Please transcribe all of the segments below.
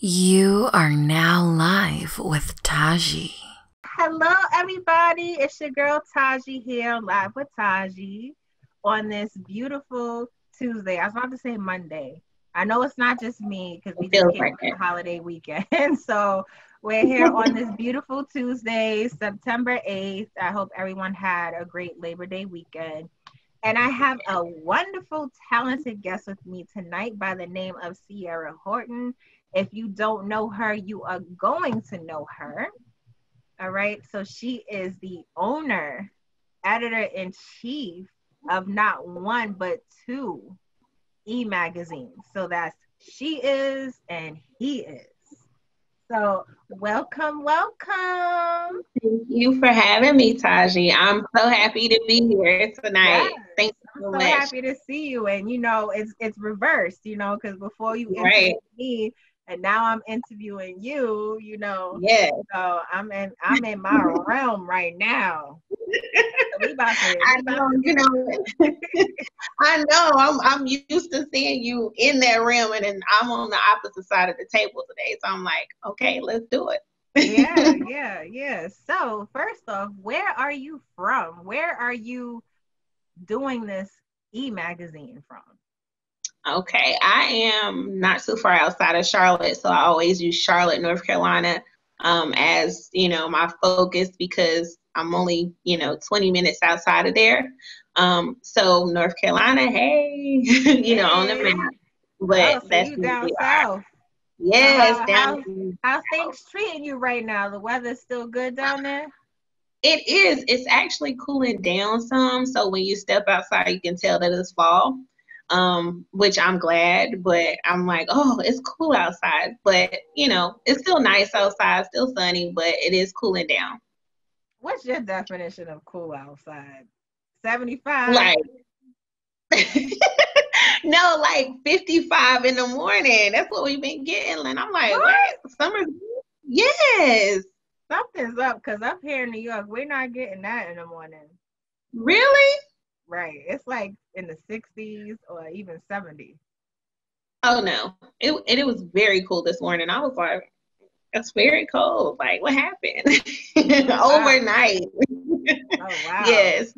You are now live with Taji. Hello, everybody. It's your girl Taji here, live with Taji on this beautiful Tuesday. I was about to say Monday. I know it's not just me because we just came from the holiday weekend. So we're here on this beautiful Tuesday, September 8th. I hope everyone had a great Labor Day weekend. And I have a wonderful, talented guest with me tonight by the name of Ciara Horton. If you don't know her, you are going to know her. All right. So she is the owner, editor-in-chief of not one, but two e-magazines. So that's She Is and He Is. So welcome, welcome. Thank you for having me, Taji. I'm so happy to be here tonight. Yes. Thank you so much. I'm so happy to see you. And, you know, it's reversed, you know, because before you interviewed me, and now I'm interviewing you, you know. Yeah. So I'm in my realm right now. I know, you know. I know. I'm used to seeing you in that realm, and then I'm on the opposite side of the table today. So I'm like, okay, let's do it. Yeah. So first off, where are you from? Where are you doing this e-magazine from? Okay, I am not too far outside of Charlotte, so I always use Charlotte, North Carolina, as, you know, my focus because I'm only, you know, 20 minutes outside of there. So North Carolina, hey, you know, on the map. But that's down south. Yes, down. How's things treating you right now? The weather's still good down there. It is. It's actually cooling down some. So when you step outside, you can tell that it's fall. Which I'm glad, but I'm like, oh, it's cool outside, but you know, it's still nice outside, still sunny, but it is cooling down. What's your definition of cool outside? 75? Like, no, like 55 in the morning. That's what we've been getting. And I'm like, what? Summer? Yes. Something's up, because up here in New York, we're not getting that in the morning. Really? Right. It's like in the 60s or even 70s. Oh, no. It was very cool this morning. I was like, it's very cold. Like, what happened? Overnight. Oh, wow. Yes.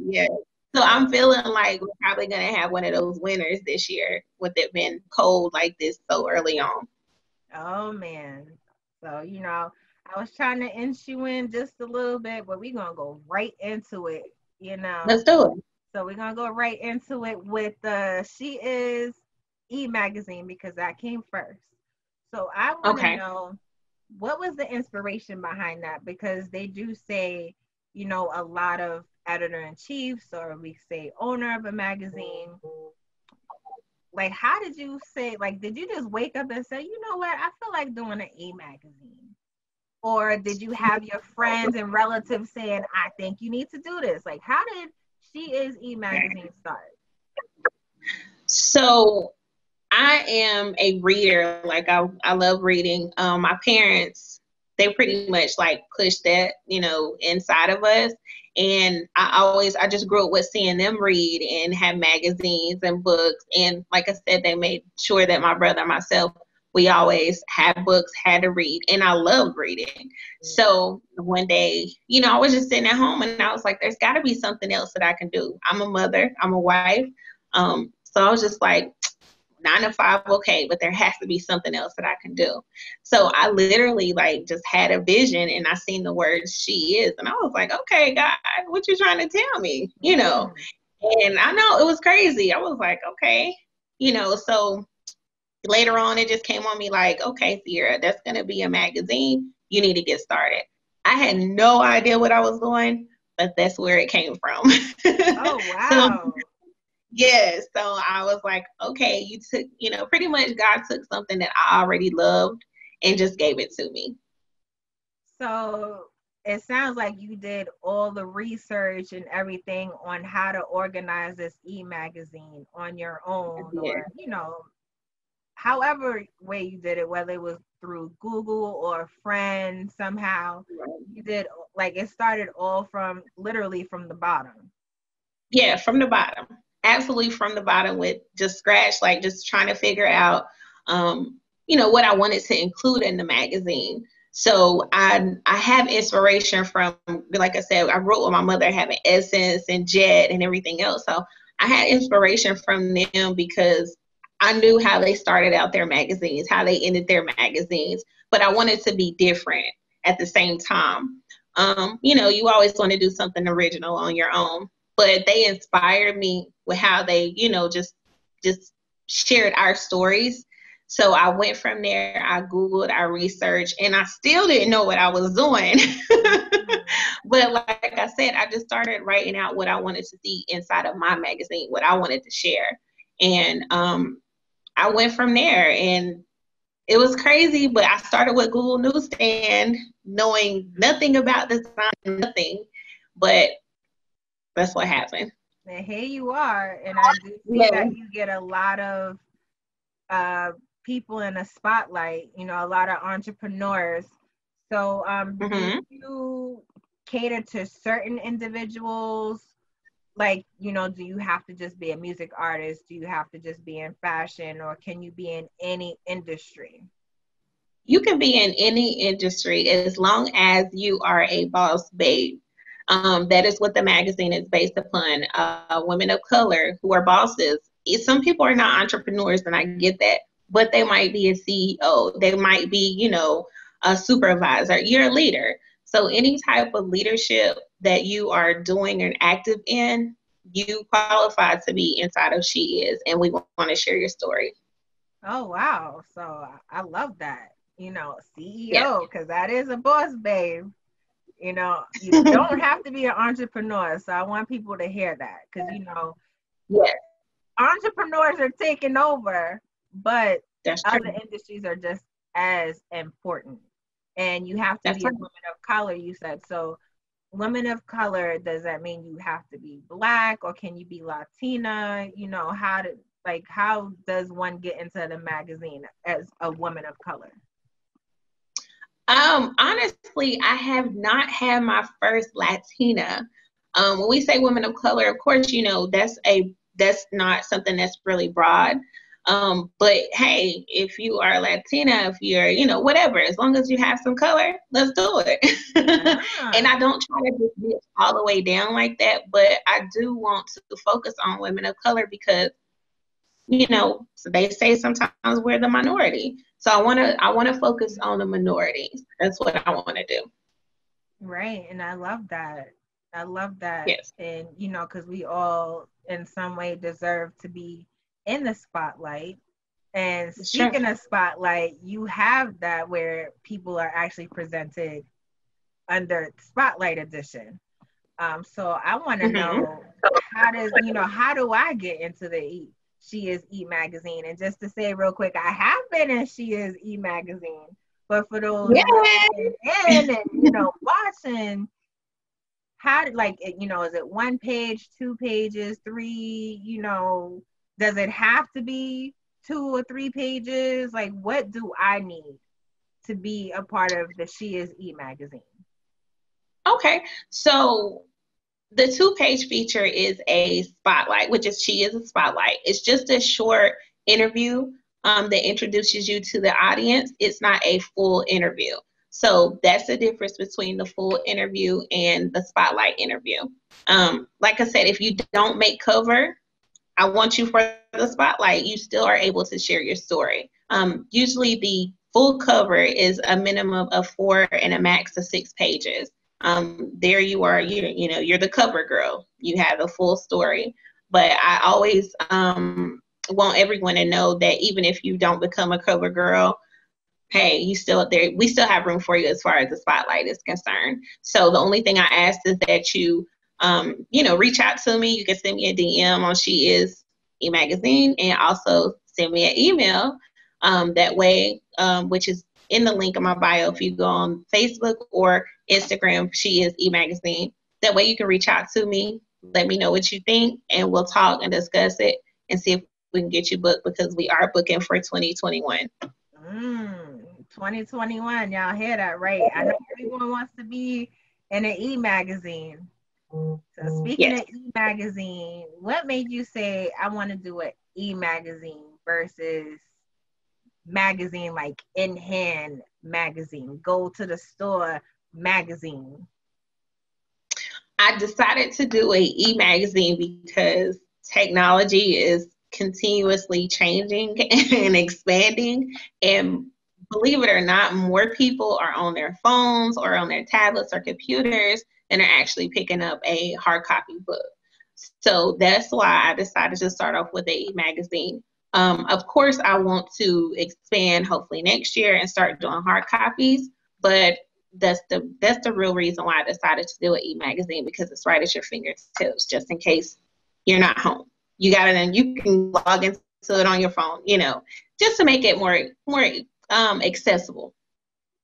So I'm feeling like we're probably going to have one of those winters this year with it being cold like this so early on. Oh, man. So, you know, I was trying to inch you in just a little bit, but we're going to go right into it, you know. Let's do it. So we're going to go right into it with the She Is E-Magazine because that came first. So I want to know, what was the inspiration behind that? Because they do say, you know, a lot of editor-in-chiefs, or we say owner of a magazine. Like, how did you say, like, did you just wake up and say, you know what, I feel like doing an e-magazine? Or did you have your friends and relatives saying, I think you need to do this? Like, how did She Is E-Magazine start? So I am a reader. Like I love reading. My parents, they pretty much like pushed that, you know, inside of us. And I just grew up with seeing them read and have magazines and books. And like I said, they made sure that my brother and myself, we always had books, had to read, and I loved reading. So one day, you know, I was just sitting at home, and I was like, there's got to be something else that I can do. I'm a mother. I'm a wife. So I was just like, 9 to 5, okay, but there has to be something else that I can do. So I literally, like, just had a vision, and I seen the word She Is, and I was like, okay, God, what you trying to tell me? You know, and I know it was crazy. I was like, okay, you know, so later on, it just came on me like, okay, Ciara, that's going to be a magazine. You need to get started. I had no idea what I was doing, but that's where it came from. Oh, wow. So I was like, okay, you took, you know, pretty much God took something that I already loved and just gave it to me. So it sounds like you did all the research and everything on how to organize this e-magazine on your own, or, you know, however way you did it, whether it was through Google or a friend somehow, you did, like, it started all from, literally from the bottom. Yeah, from the bottom. Absolutely from the bottom with just scratch, like just trying to figure out, you know, what I wanted to include in the magazine. So I have inspiration from, like I said, I wrote with my mother having Essence and Jet and everything else. So I had inspiration from them because I knew how they started out their magazines, how they ended their magazines, but I wanted to be different at the same time. You know, you always want to do something original on your own, but they inspired me with how they, you know, just shared our stories. So I went from there, I Googled, I researched, and I still didn't know what I was doing. But like I said, I just started writing out what I wanted to see inside of my magazine, what I wanted to share. And I went from there, and it was crazy, but I started with Google Newsstand, knowing nothing about design, nothing, but that's what happened. And here you are, and I do see that you get a lot of people in a spotlight, you know, a lot of entrepreneurs. So do you cater to certain individuals? Like, you know, do you have to just be a music artist? Do you have to just be in fashion, or can you be in any industry? You can be in any industry as long as you are a boss babe. That is what the magazine is based upon. Women of color who are bosses. Some people are not entrepreneurs, and I get that, but they might be a CEO. They might be, you know, a supervisor. You're a leader. So any type of leadership that you are doing and active in, you qualify to be inside of She Is, and we want to share your story. Oh, wow. So I love that, you know, CEO, because that is a boss babe. You know, you don't have to be an entrepreneur. So I want people to hear that, because, you know, entrepreneurs are taking over, but other industries are just as important. And you have to be a woman of color, you said. So women of color, does that mean you have to be Black, or can you be Latina? You know, how does one get into the magazine as a woman of color? Honestly, I have not had my first Latina. When we say women of color, of course, you know, that's not something that's really broad. But hey, if you are Latina, if you're, you know, whatever, as long as you have some color, let's do it. And I don't try to just get all the way down like that, but I do want to focus on women of color because, you know, they say sometimes we're the minority. So I want to focus on the minorities. That's what I want to do. Right. And I love that. I love that. Yes. And, you know, because we all in some way deserve to be in the spotlight. And speaking of spotlight, you have that where people are actually presented under Spotlight Edition. So I want to know, how do I get into the She Is E-Magazine? And just to say real quick, I have been in She Is E-Magazine, but for those in and, you know, watching, how, like, you know, is it 1 page, 2 pages, 3, you know, does it have to be 2 or 3 pages? Like, what do I need to be a part of the She Is E-Magazine? Okay, so the 2-page feature is a spotlight, which is She Is a Spotlight. It's just a short interview that introduces you to the audience. It's not a full interview. So that's the difference between the full interview and the spotlight interview. Like I said, if you don't make cover, I want you for the spotlight, you still are able to share your story. Usually the full cover is a minimum of 4 and a max of 6 pages. There you are, you know, you're the cover girl. You have a full story. But I always want everyone to know that even if you don't become a cover girl, hey, you still there. We still have room for you as far as the spotlight is concerned. So the only thing I ask is that you you know, reach out to me. You can send me a DM on She Is E-Magazine, and also send me an email that way, which is in the link in my bio if you go on Facebook or Instagram, She Is E-Magazine. That way you can reach out to me, let me know what you think, and we'll talk and discuss it and see if we can get you booked, because we are booking for 2021. 2021, y'all hear that, right? I know everyone wants to be in an E-Magazine. So speaking of E-Magazine, what made you say I want to do an E-Magazine versus magazine, like in hand magazine, go to the store magazine? I decided to do an e-magazine because technology is continuously changing and expanding, and believe it or not, more people are on their phones or on their tablets or computers and are actually picking up a hard copy book. So that's why I decided to start off with an e-magazine. Of course, I want to expand hopefully next year and start doing hard copies, but that's the real reason why I decided to do an e-magazine, because it's right at your fingertips, just in case you're not home. You got it, and you can log into it on your phone, you know, just to make it more accessible.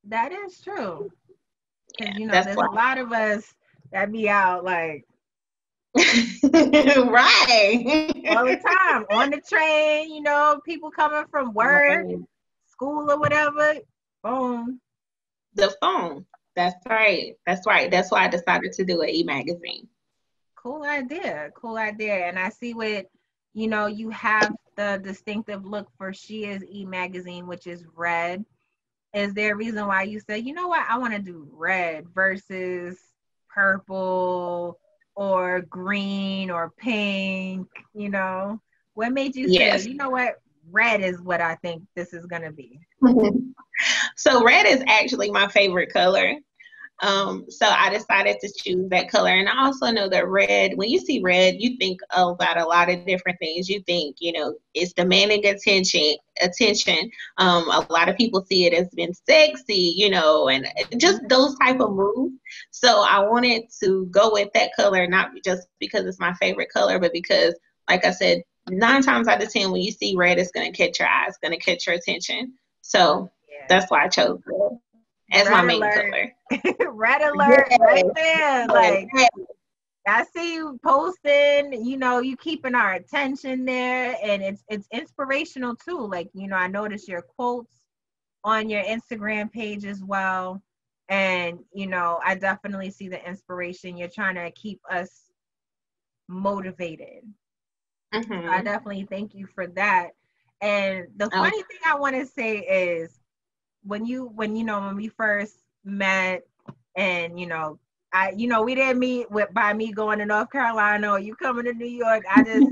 That is true. Yeah, you know, there's a lot of us that be out like right all the time on the train, you know, people coming from work, school or whatever, boom. The phone. That's right. That's why I decided to do an e-magazine. Cool idea. And I see what, you know, you have the distinctive look for She Is E-Magazine, which is red. Is there a reason why you say, you know what, I want to do red versus purple or green or pink, you know? What made you say, you know what, red is what I think this is going to be? So red is actually my favorite color. So I decided to choose that color. And I also know that red, when you see red, you think about a lot of different things. You think, you know, it's demanding attention. A lot of people see it as being sexy, you know, and just those type of moves. So I wanted to go with that color, not just because it's my favorite color, but because, like I said, 9 times out of 10, when you see red, it's going to catch your eyes, going to catch your attention. So that's why I chose red as my main color. Red alert, right there. Like, I see you posting, you know, you keeping our attention there, and it's inspirational too. Like, you know, I noticed your quotes on your Instagram page as well. And, you know, I definitely see the inspiration. You're trying to keep us motivated. Mm-hmm. So I definitely thank you for that. And the funny thing I want to say is, when we first met, and you know, we didn't meet by me going to North Carolina or you coming to New York. I just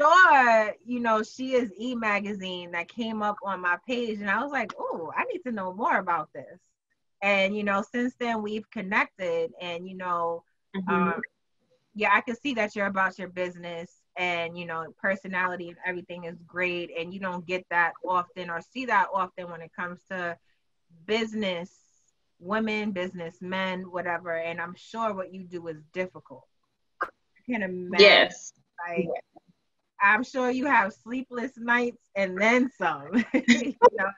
saw, you know, She Is E-Magazine that came up on my page, and I was like, oh, I need to know more about this. And you know, since then we've connected, and you know, mm-hmm. I can see that you're about your business. And, you know, personality and everything is great. And you don't get that often or see that often when it comes to business women, business men, whatever. And I'm sure what you do is difficult. I can imagine. Yes. Like, I'm sure you have sleepless nights and then some. You know?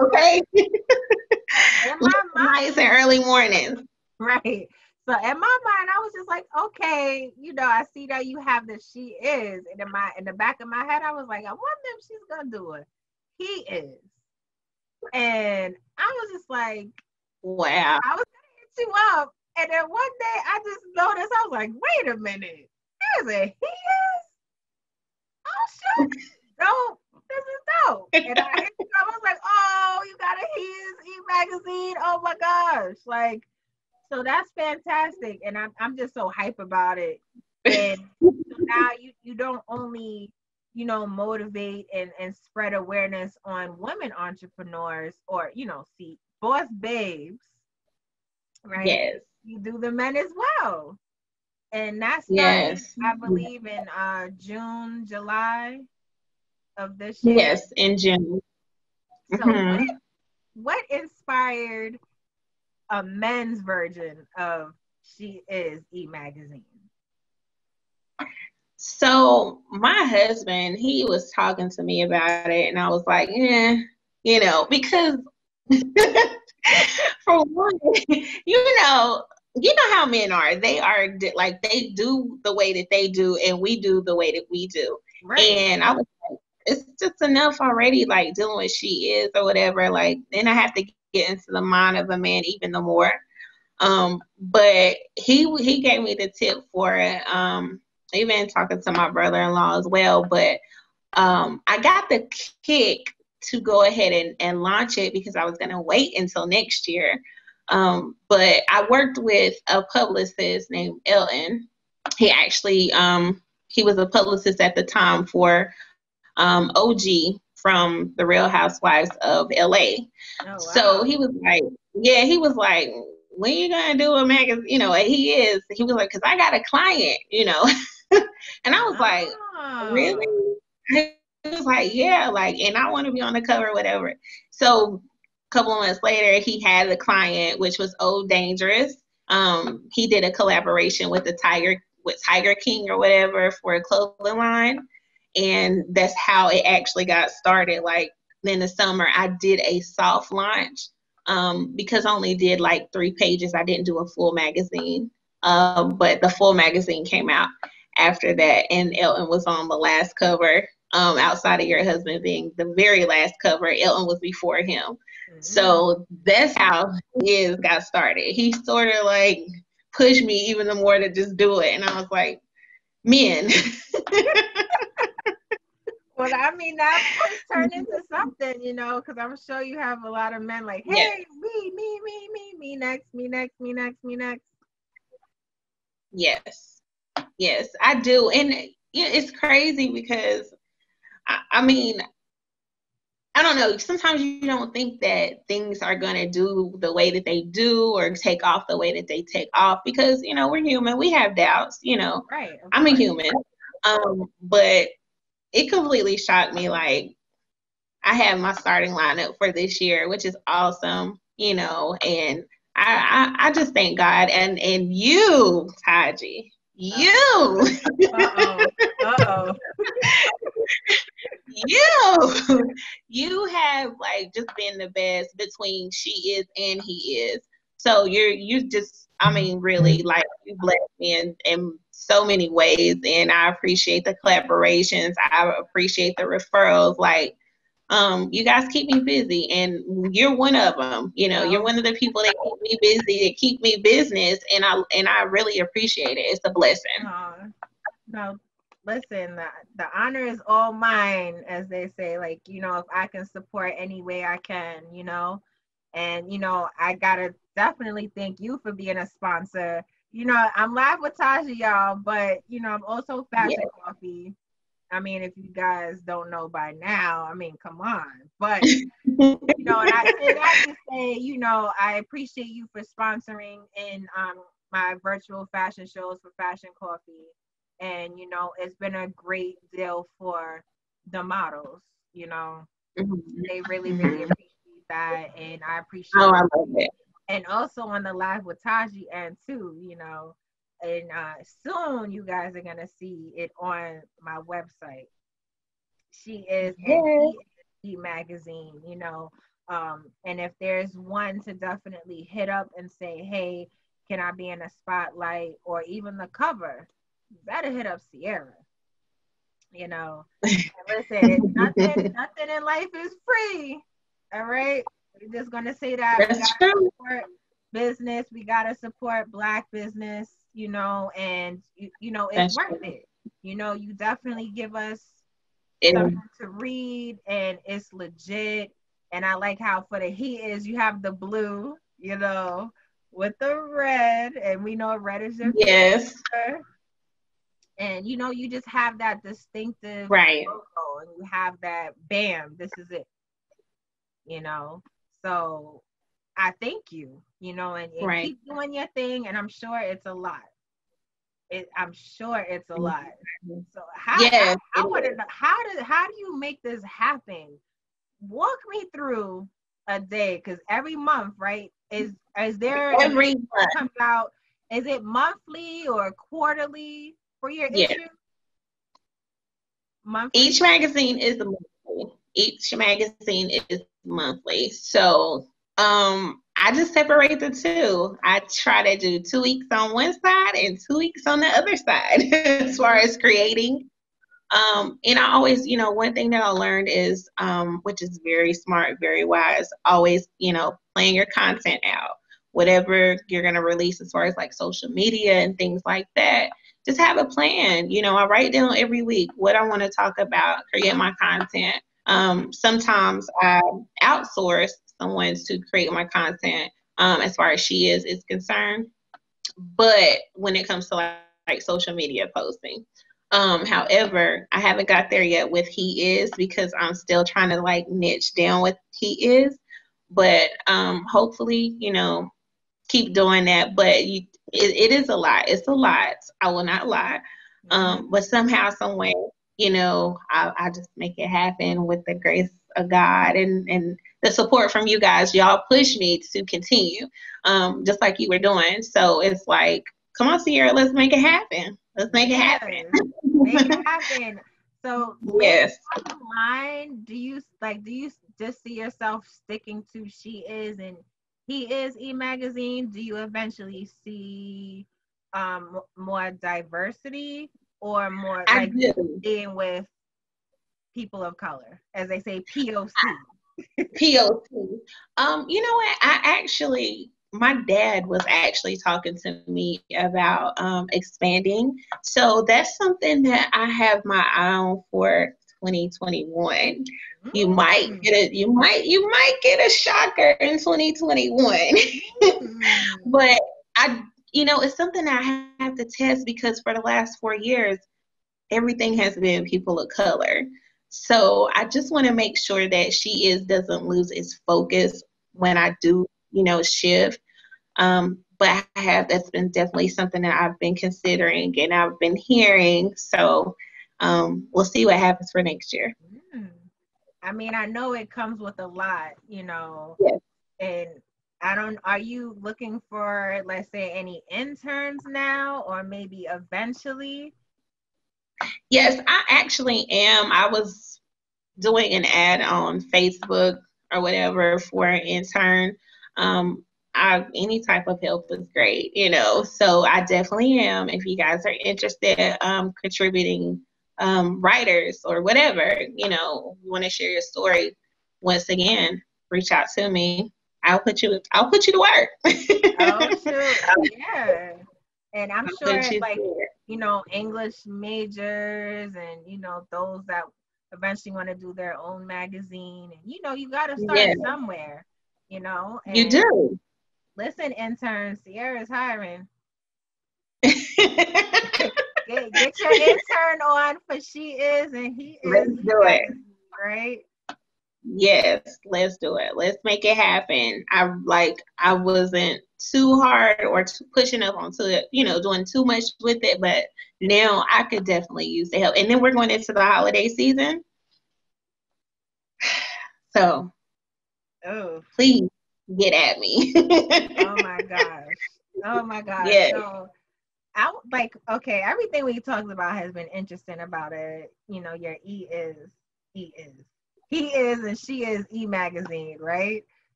Okay. In my mind, it's early morning. Right. So in my mind, I was just like, okay, you know, I see that you have the She Is. And in the back of my head, I was like, I wonder if she's going to do it. He Is. And I was just like, wow. I was going to hit you up. And then one day I just noticed, I was like, wait a minute. There's a He Is? Oh, shoot. Dope. This is dope. And I hit you up. I was like, oh, you got a He Is E-Magazine. Oh, my gosh. Like. So that's fantastic, and I'm just so hype about it. And so now you don't only, you know, motivate and spread awareness on women entrepreneurs or, you know, see boss babes, right? Yes. You do the men as well. And that's I believe in June, July of this year. Yes, in June. So mm-hmm. what inspired a men's version of She Is E-Magazine? So my husband, he was talking to me about it, and I was like, you know, because for one, you know how men are. They are like, they do the way that they do, and we do the way that we do. Right. And I was like, it's just enough already, like dealing with She Is or whatever. Like, then I have to get into the mind of a man even the more. But he gave me the tip for it. Even talking to my brother-in-law as well. But I got the kick to go ahead and launch it because I was going to wait until next year. But I worked with a publicist named Elton. He actually, he was a publicist at the time for OG from the Real Housewives of LA. Oh, wow. So he was like, yeah, he was like, when you going to do a magazine? You know, he was like, because I got a client, you know. And I was like, really? He was like, yeah, like, and I want to be on the cover, whatever. So a couple of months later, he had a client, which was Old Dangerous. He did a collaboration with the Tiger King or whatever for a clothing line. And that's how it actually got started. Like in the summer, I did a soft launch because I only did like 3 pages. I didn't do a full magazine, but the full magazine came out after that. And Elton was on the last cover, outside of your husband being the very last cover. Elton was before him. Mm-hmm. So that's how He Is got started. He sort of like pushed me even the more to just do it. And I was like, men. Well, I mean, that turned into something, you know, because I'm sure you have a lot of men like, hey, yes. me next. Yes. Yes, I do. And it's crazy because, I mean, I don't know. Sometimes you don't think that things are going to do the way that they do or take off the way that they take off because, you know, we're human. We have doubts, you know. Right. I'm a human. But it completely shocked me. Like, I have my starting lineup for this year, which is awesome, you know, and I just thank God. And you, Taji, you, you have like just been the best between She Is and He Is. So you just, I mean, really, like, you blessed me in so many ways, and I appreciate the collaborations. I appreciate the referrals. Like, you guys keep me busy, and you're one of them. You know, you're one of the people that keep me busy, that keep me business, and I really appreciate it. It's a blessing. No, listen, the honor is all mine, as they say. Like, you know, if I can support any way I can, you know. And, you know, I got to definitely thank you for being a sponsor. You know, I'm live with Taji, y'all, but, you know, I'm also Fashion Coffee. I mean, if you guys don't know by now, I mean, come on. But, you know, and I did have to say, you know, I appreciate you for sponsoring in my virtual fashion shows for Fashion Coffee. And, you know, it's been a great deal for the models, you know. They really, really appreciate that, and I appreciate it. And also on the Live with Taji and too, you know, and soon you guys are gonna see it on my website. She Is E-Magazine, you know, and if there's one to definitely hit up and say, hey, can I be in a spotlight or even the cover, you better hit up Ciara. You know, and listen, it's nothing in life is free. All right, we're just gonna say that. That's true. Support business, we gotta support Black business, you know, and you know it's worth it. You know, you definitely give us something to read, and it's legit. And I like how for the He Is, you have the blue, you know, with the red, and we know red is your favorite. And you know, you just have that distinctive logo, and you have that bam, this is it. You know, so I thank you, you know, and keep doing your thing. And I'm sure it's a lot. I'm sure it's a lot. So I want to know, how do you make this happen? Walk me through a day, because every month, right? Is there every month comes out? Is it monthly or quarterly for your issue? Monthly. Each magazine is monthly. Each magazine is monthly. So I just separate the two. I try to do 2 weeks on one side and 2 weeks on the other side as far as creating. And I always, you know, one thing that I learned is, which is very smart, very wise, always, you know, plan your content out. Whatever you're going to release as far as like social media and things like that, just have a plan. You know, I write down every week what I want to talk about, create my content. Sometimes I outsource someone to create my content as far as She is concerned. But when it comes to like social media posting, however, I haven't got there yet with He Is, because I'm still trying to like niche down with He Is. But hopefully, you know, keep doing that. But it is a lot. It's a lot. I will not lie. But somehow, some way, you know, I just make it happen with the grace of God and the support from you guys. Y'all push me to continue, just like you were doing. So it's like, come on, Ciara, let's make it happen. Let's make it happen. Make it happen. So yes. Online, do you just see yourself sticking to She Is and He Is E-Magazine? Do you eventually see more diversity, or more like being with people of color, as they say, POC? POC. You know what? My dad was actually talking to me about expanding. So that's something that I have my eye on for 2021. You might get a shocker in 2021. But you know, it's something I have to test, because for the last 4 years, everything has been people of color. So I just want to make sure that She Is doesn't lose its focus when I do, you know, shift. But that's been definitely something that I've been considering and I've been hearing. So we'll see what happens for next year. I mean, I know it comes with a lot, you know. Yes. And are you looking for, let's say, any interns now, or maybe eventually? Yes, I actually am. I was doing an ad on Facebook or whatever for an intern. Any type of help is great, you know, so I definitely am. If you guys are interested, contributing writers or whatever, you know, you want to share your story, once again, reach out to me. I'll put you to work. Oh, shoot. Yeah. And I'm sure it's like, you know, English majors and, you know, those that eventually want to do their own magazine. And, you know, you got to start somewhere, you know. And you do. Listen, intern, Ciara's hiring. get your intern on for She Is and He Is. Let's do it. Right? Yes, let's do it. Let's make it happen. I wasn't too hard or too pushing up onto it, you know, doing too much with it, but now I could definitely use the help. And then we're going into the holiday season. So, please get at me. Oh my gosh. Oh my gosh. Yes. So, everything we talked about has been interesting about it. You know, your He Is and She Is E-Magazine, right?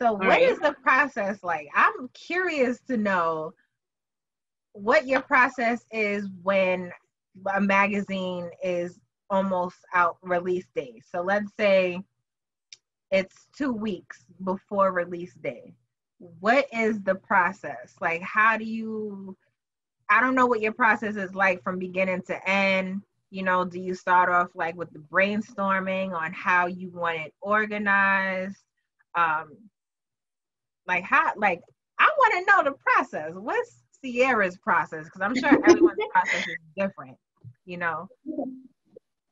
So what is the process like? I'm curious to know what your process is when a magazine is almost out release day. So let's say it's 2 weeks before release day. What is the process? Like, I don't know what your process is like from beginning to end. You know, do you start off like with the brainstorming on how you want it organized? I want to know the process. What's Ciara's process? Because I'm sure everyone's process is different, you know?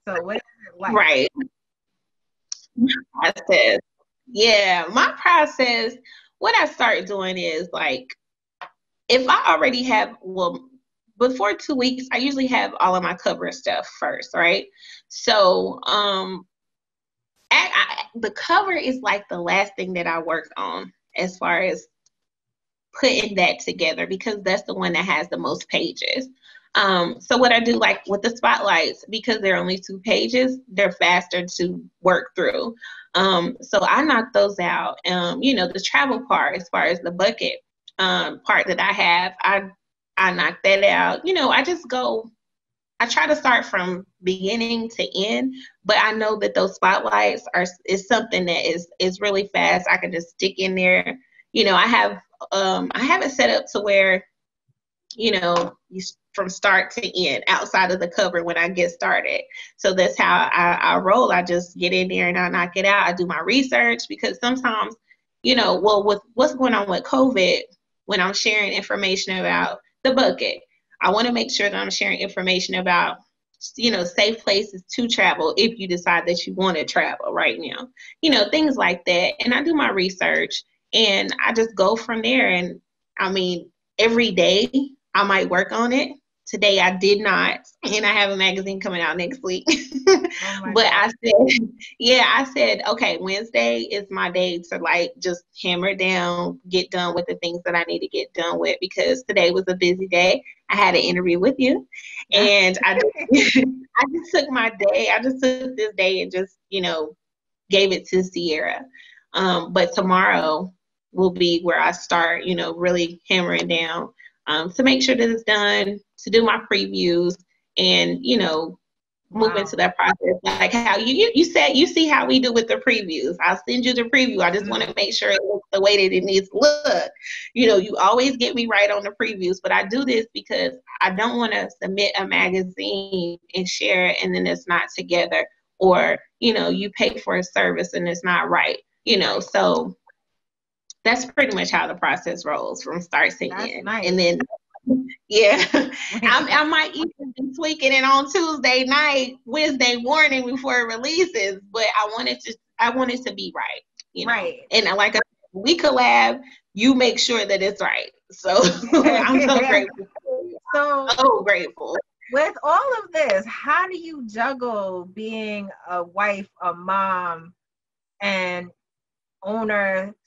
So what is it like? Right. Process. Yeah, my process, what I start doing is like, if I already have, before 2 weeks, I usually have all of my cover stuff first, right? So the cover is like the last thing that I work on as far as putting that together, because that's the one that has the most pages. So what I do, like with the spotlights, because they're only 2 pages, they're faster to work through. So I knock those out. You know, the travel part, as far as the bucket part that I have, I knock that out. You know, I try to start from beginning to end, but I know that those spotlights is something that is really fast. I can just stick in there. You know, I have it set up to where you know, from start to end, outside of the cover when I get started. So that's how I roll. I just get in there and I knock it out. I do my research, because sometimes, you know, well, with what's going on with COVID, when I'm sharing information about the bucket, I want to make sure that I'm sharing information about, you know, safe places to travel if you decide that you want to travel right now, you know, things like that. And I do my research and I just go from there. And I mean, every day I might work on it. Today I did not, and I have a magazine coming out next week. I said, okay, Wednesday is my day to like just hammer down, get done with the things that I need to get done with, because today was a busy day. I had an interview with you, and I just took my day. I just took this day and just, you know, gave it to Ciara. But tomorrow will be where I start, you know, really hammering down to make sure that it's done, to do my previews, and, you know, move into that process. Like how you said, you see how we do with the previews. I'll send you the preview. I just want to make sure it looks the way that it needs to look. You know, you always get me right on the previews, but I do this because I don't want to submit a magazine and share it and then it's not together, or, you know, you pay for a service and it's not right, you know. So that's pretty much how the process rolls from start to end. Nice. And then, yeah, I might even be tweaking it on Tuesday night, Wednesday morning before it releases, but I want it to be right, you know? Right. And like I said, we collab, you make sure that it's right. So I'm so grateful. So grateful. With all of this, how do you juggle being a wife, a mom, and owner /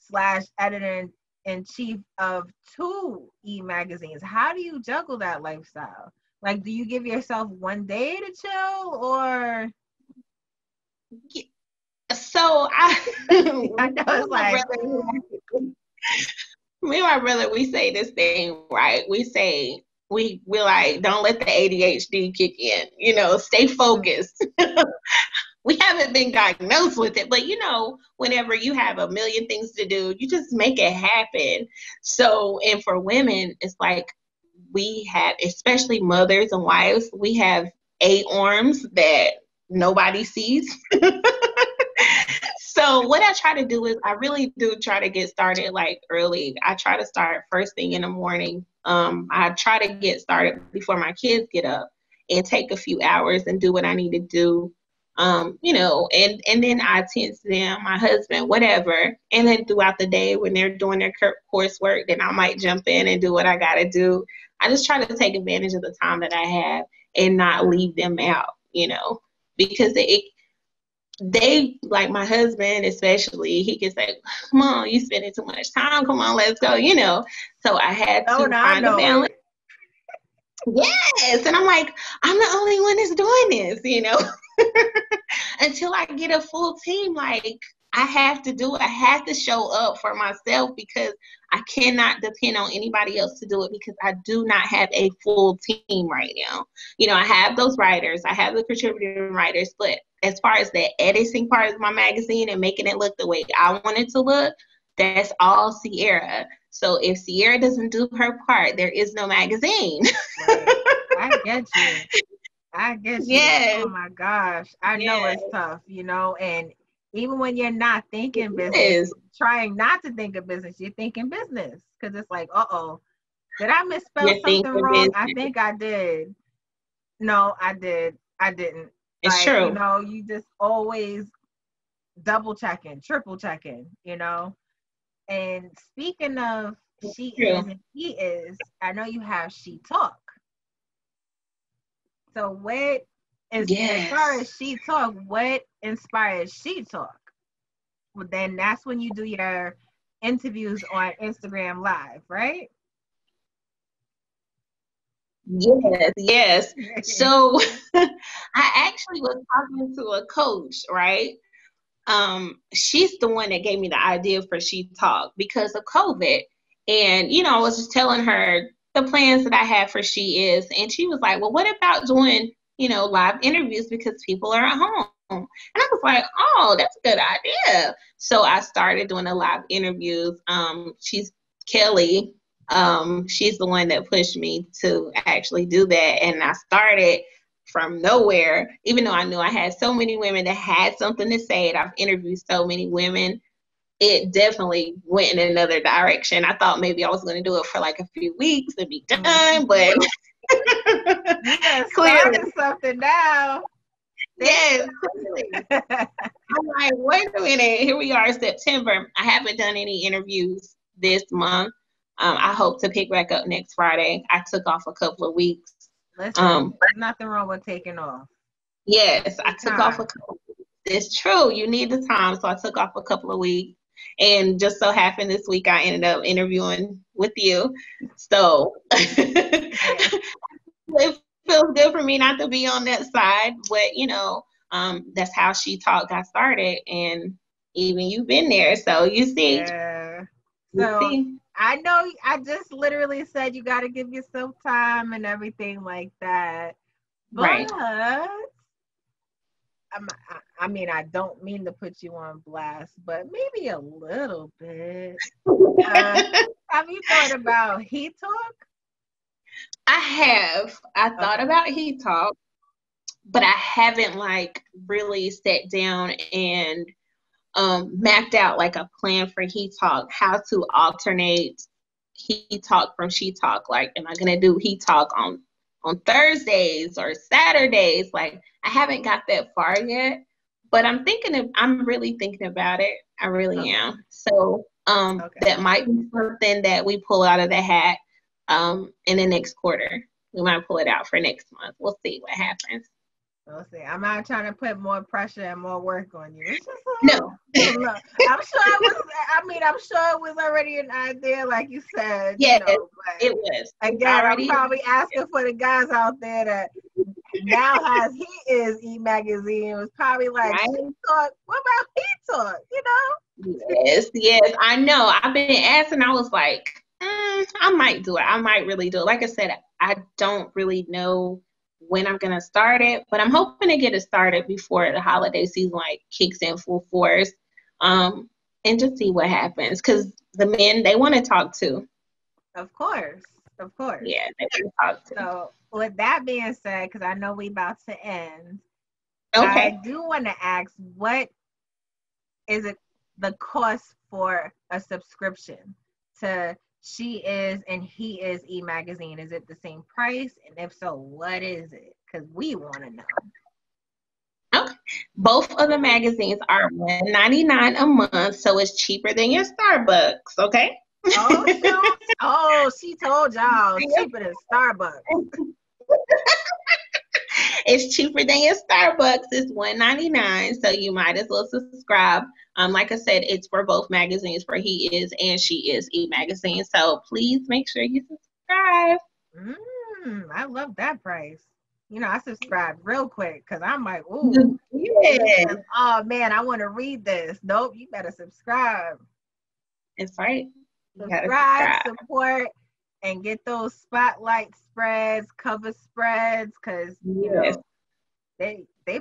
editor in chief of 2 e-magazines? How do you juggle that lifestyle? Like, do you give yourself one day to chill, or? So I know it's like, me and my brother, we say this thing, right? We say, we're like, don't let the ADHD kick in, you know, stay focused. We haven't been diagnosed with it, but, you know, whenever you have a million things to do, you just make it happen. So, and for women, it's like we have, especially mothers and wives, we have arms that nobody sees. So what I try to do is I really do try to get started like early. I try to start first thing in the morning. I try to get started before my kids get up and take a few hours and do what I need to do. You know, and then I attend to them, my husband, whatever. And then throughout the day when they're doing their coursework, then I might jump in and do what I got to do. I just try to take advantage of the time that I have and not leave them out, you know, because they, like my husband especially, he gets like, come on, you spending too much time. Come on, let's go, you know. So I had to find a balance. Yes. And I'm like, I'm the only one that's doing this, you know. Until I get a full team, like I have to show up for myself, because I cannot depend on anybody else to do it, because I do not have a full team right now. You know, I have those writers, I have the contributing writers, but as far as the editing part of my magazine and making it look the way I want it to look, that's all Ciara. So if Ciara doesn't do her part, there is no magazine. Right. I get you. Yes. Oh my gosh. I know it's tough, you know, and even when you're not thinking business, trying not to think of business, you're thinking business, because it's like, uh-oh, did I misspell something wrong? Business. I think I did. No, I did. I didn't. It's like, true. You know, you just always double checking, triple checking, you know. And speaking of She Is and He Is, I know you have She Talk. So what is, as far as She Talk, what inspires She Talk? Well, then that's when you do your interviews on Instagram Live, right? Yes. So I actually was talking to a coach, right? She's the one that gave me the idea for She Talk because of COVID. And, you know, I was just telling her the plans that I had for She Is, and she was like, well, what about doing, you know, live interviews, because people are at home? And I was like, oh, that's a good idea. So I started doing the live interviews. Kelly She's the one that pushed me to actually do that. And I started from nowhere, even though I knew I had so many women that had something to say, and I've interviewed so many women. It definitely went in another direction. I thought maybe I was going to do it for like a few weeks and be done, but clearly something now. Yes, I'm like, wait a minute. Here we are, September. I haven't done any interviews this month. I hope to pick back up next Friday. I took off a couple of weeks. There's nothing wrong with taking off. Yes, I took off a couple. It's true. You need the time, so I took off a couple of weeks. And just so happened this week, I ended up interviewing with you. So it feels good for me not to be on that side. But, you know, that's how She Talk got started. And even you've been there. So you see. Yeah. So you see. I know I just literally said you got to give yourself time and everything like that. But right. I mean, I don't mean to put you on blast, but maybe a little bit. Have you thought about He Talk? I have. I thought about He Talk, but I haven't like really sat down and mapped out like a plan for He Talk, how to alternate He Talk from She Talk. Like, am I going to do He Talk on Thursdays or Saturdays? Like, I haven't got that far yet, but I'm really thinking about it. I really am. So that might be something that we pull out of the hat in the next quarter. We might pull it out for next month. We'll see what happens. We'll see. I'm not trying to put more pressure and more work on you. It's just no. I'm sure it was already an idea, like you said. Yes, you know, it was. Again, I'm probably asking for the guys out there that now has He Is E-Magazine. It was probably like, right? She Talk. What about He Talk? You know? Yes, I know. I've been asking. I was like, I might do it. I might really do it. Like I said, I don't really know when I'm gonna start it, but I'm hoping to get it started before the holiday season like kicks in full force, and just see what happens, because the men, they want to talk too. Of course Yeah, they want to talk too. So with that being said, because I know we about to end, I do want to ask, what is it the cost for a subscription to She Is and He Is E-Magazine? Is it the same price? And if so, what is it? Because we want to know. Okay. Both of the magazines are $1.99 a month, so it's cheaper than your Starbucks, okay? Oh, she told y'all it's cheaper than Starbucks. It's cheaper than your Starbucks. It's $1.99, so you might as well subscribe. Like I said, it's for both magazines, for He Is and She Is E-Magazine. So please make sure you subscribe. I love that price. You know, I subscribed real quick because I'm like, ooh, yes. Oh man, I want to read this. Nope, you better subscribe. That's right. Subscribe, support, and get those spotlight spreads, cover spreads, because you know, they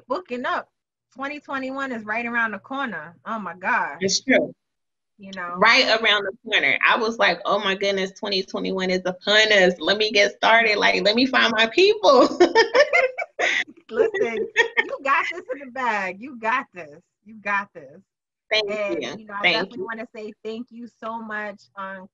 booking up. 2021 is right around the corner. Oh my God. It's true. You know, right around the corner. I was like, oh my goodness, 2021 is upon us. Let me get started. Like, let me find my people. Listen, you got this in the bag. You got this. Thank you. You know, I definitely want to say thank you so much on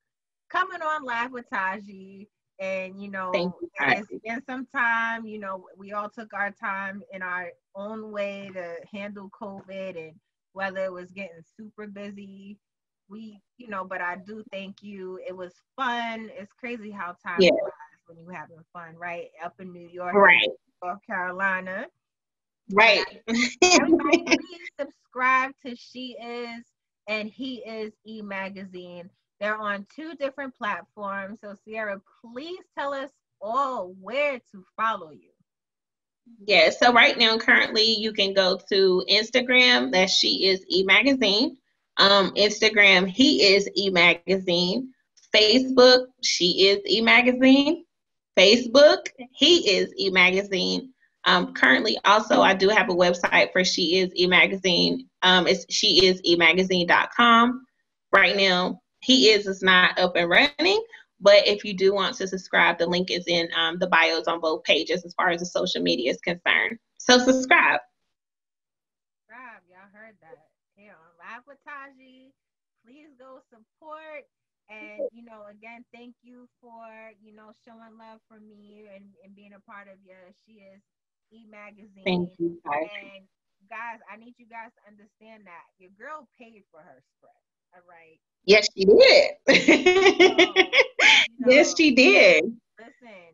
coming on Live with Taji. And, you know, it's been some time. You know, we all took our time in our own way to handle COVID, and whether it was getting super busy, but I do thank you. It was fun. It's crazy how time flies when you're having fun, right? Up in New York, right? North Carolina. Right. Everybody, please subscribe to She Is and He Is E-Magazine. They're on 2 different platforms. So, Ciara, please tell us all where to follow you. Yeah, so right now, currently, you can go to Instagram. That's She Is E-Magazine. Instagram, He Is E-Magazine. Facebook, She Is E-Magazine. Facebook, He Is E-Magazine. Currently, also, I do have a website for She Is E-Magazine. It's sheisemagazine.com. Right now, He Is not up and running, But if you do want to subscribe, the link is in the bios on both pages as far as the social media is concerned. So subscribe. Subscribe, y'all heard that. Here on Live with Taji. Please go support. And, you know, again, thank you for, you know, showing love for me and being a part of your She Is E-Magazine. Thank you, Taji. And guys, I need you guys to understand that your girl paid for her spread. All right. Yes, she did. So, yes, she did. Listen,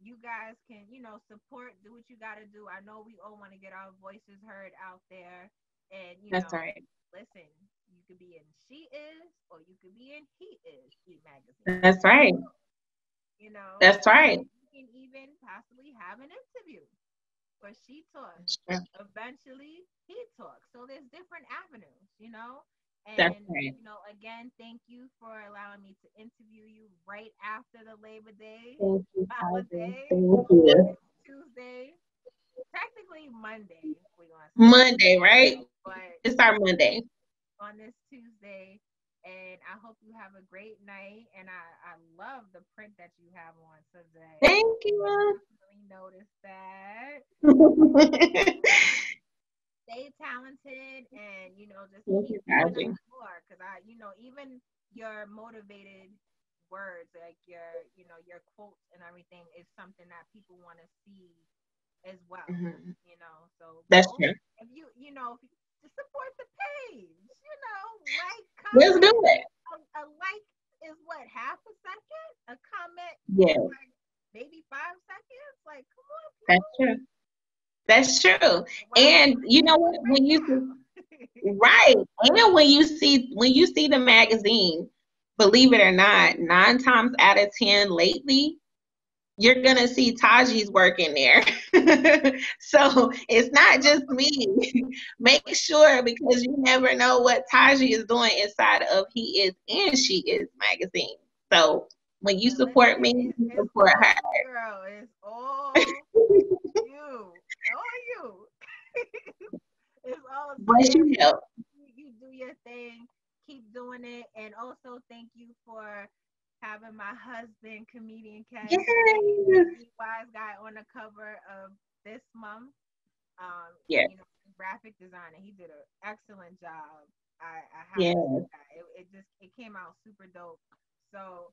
you guys can, you know, support, do what you got to do. I know we all want to get our voices heard out there. And, you That's know, right. listen, you could be in She Is or you could be in He Is E-Magazine. That's right. You know, that's right. You can even possibly have an interview where she talks. Eventually, he talks. So there's different avenues, you know. And, That's right. you know, again, thank you for allowing me to interview you right after the Labor Day holiday. Thank you. Tuesday. Technically Monday. We're gonna say Monday, right? But it's our Monday. On this Tuesday. And I hope you have a great night. And I love the print that you have on today. Thank you. I really noticed that. Stay talented and, you know, just keep doing more. Because, you know, even your motivated words, like your, you know, your quotes and everything is something that people want to see as well, you know. So that's true. If you, you know, just support the page, you know, like, comment. Let's do it. A like is what, half a second? A comment is like maybe 5 seconds? Like, come on, people. That's true. That's true. And you know what, when you see the magazine, believe it or not, 9 times out of 10 lately, you're gonna see Taji's work in there. So it's not just me. Make sure, because you never know what Taji is doing inside of He Is and She Is magazine. So when you support me, you support her. Girl, it's all you. Oh, you. It's all but you do your thing, keep doing it. And also thank you for having my husband, comedian Cash, wise guy, on the cover of this month. You know, graphic designer. He did an excellent job. I have to say, it came out super dope. So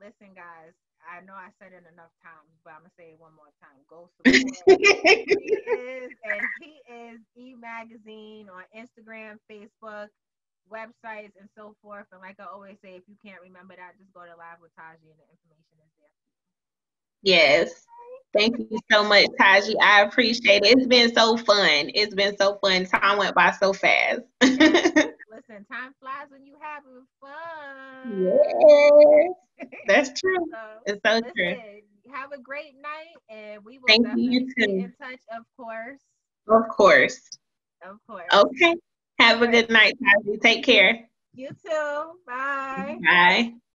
listen, guys, I know I said it enough times, but I'm going to say it one more time. Go support He Is E-Magazine on Instagram, Facebook, websites, and so forth. And like I always say, if you can't remember that, just go to Live with Taji and the information is there. Yes. Thank you so much, Taji. I appreciate it. It's been so fun. It's been so fun. Time went by so fast. Listen, time flies when you having fun. Yes, that's true. It's so true. Have a great night, and we will definitely stay in touch, of course. Of course. Of course. Okay. Have a good night, Taji. Take care. You too. Bye. Bye.